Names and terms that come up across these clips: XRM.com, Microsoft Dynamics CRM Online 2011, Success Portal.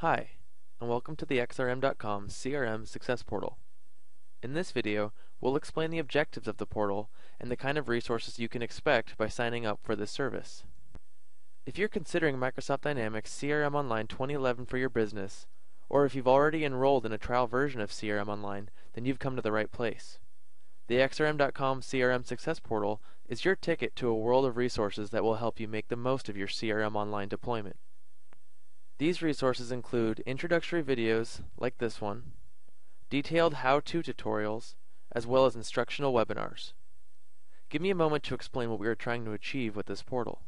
Hi, and welcome to the XRM.com CRM Success Portal. In this video, we'll explain the objectives of the portal and the kind of resources you can expect by signing up for this service. If you're considering Microsoft Dynamics CRM Online 2011 for your business, or if you've already enrolled in a trial version of CRM Online, then you've come to the right place. The XRM.com CRM Success Portal is your ticket to a world of resources that will help you make the most of your CRM Online deployment. These resources include introductory videos like this one, detailed how-to tutorials, as well as instructional webinars. Give me a moment to explain what we are trying to achieve with this portal.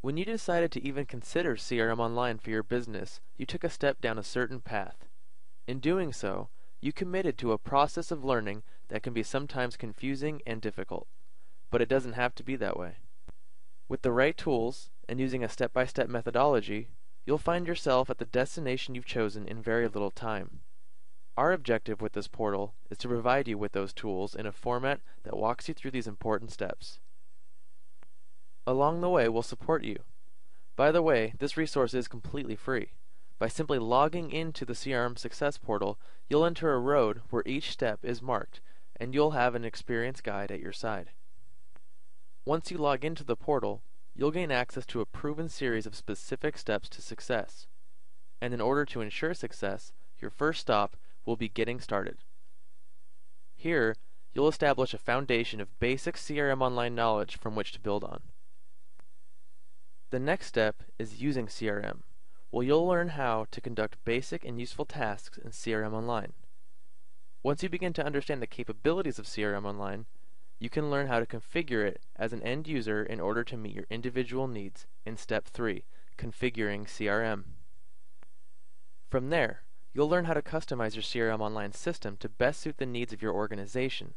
When you decided to even consider CRM Online for your business, you took a step down a certain path. In doing so, you committed to a process of learning that can be sometimes confusing and difficult, but it doesn't have to be that way. With the right tools and using a step-by-step methodology, you'll find yourself at the destination you've chosen in very little time. Our objective with this portal is to provide you with those tools in a format that walks you through these important steps. Along the way, we'll support you. By the way, this resource is completely free. By simply logging into the CRM Success Portal, you'll enter a road where each step is marked, and you'll have an experience guide at your side. Once you log into the portal, you'll gain access to a proven series of specific steps to success. And in order to ensure success, your first stop will be getting started. Here, you'll establish a foundation of basic CRM Online knowledge from which to build on. The next step is using CRM, where you'll learn how to conduct basic and useful tasks in CRM Online. Once you begin to understand the capabilities of CRM Online, you can learn how to configure it as an end user in order to meet your individual needs in Step 3, Configuring CRM. From there, you'll learn how to customize your CRM Online system to best suit the needs of your organization.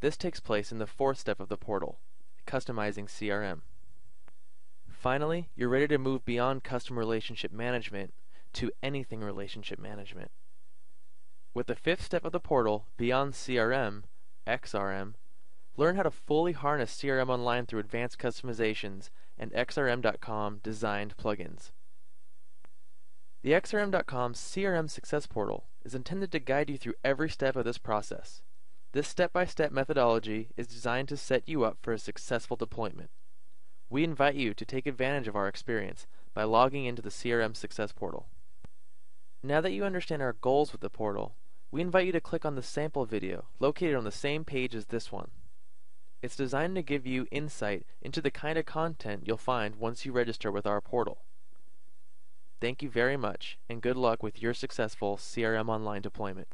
This takes place in the fourth step of the portal, Customizing CRM. Finally, you're ready to move beyond customer relationship management to anything relationship management. With the fifth step of the portal, Beyond CRM, XRM, learn how to fully harness CRM Online through advanced customizations and XRM.com designed plugins. The XRM.com CRM Success Portal is intended to guide you through every step of this process. This step-by-step methodology is designed to set you up for a successful deployment. We invite you to take advantage of our experience by logging into the CRM Success Portal. Now that you understand our goals with the portal, we invite you to click on the sample video located on the same page as this one. It's designed to give you insight into the kind of content you'll find once you register with our portal. Thank you very much, and good luck with your successful CRM Online deployment.